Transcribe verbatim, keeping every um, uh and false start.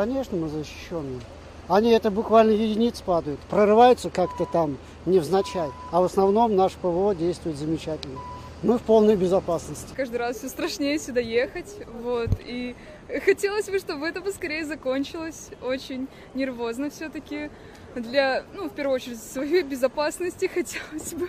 конечно, мы защищены. Они это буквально единиц падают, прорываются как-то там невзначай, а в основном наш ПВО действует замечательно. Мы в полной безопасности. Каждый раз все страшнее сюда ехать, вот, и хотелось бы, чтобы это поскорее закончилось. Очень нервозно все-таки для, ну, в первую очередь, своей безопасности хотелось бы.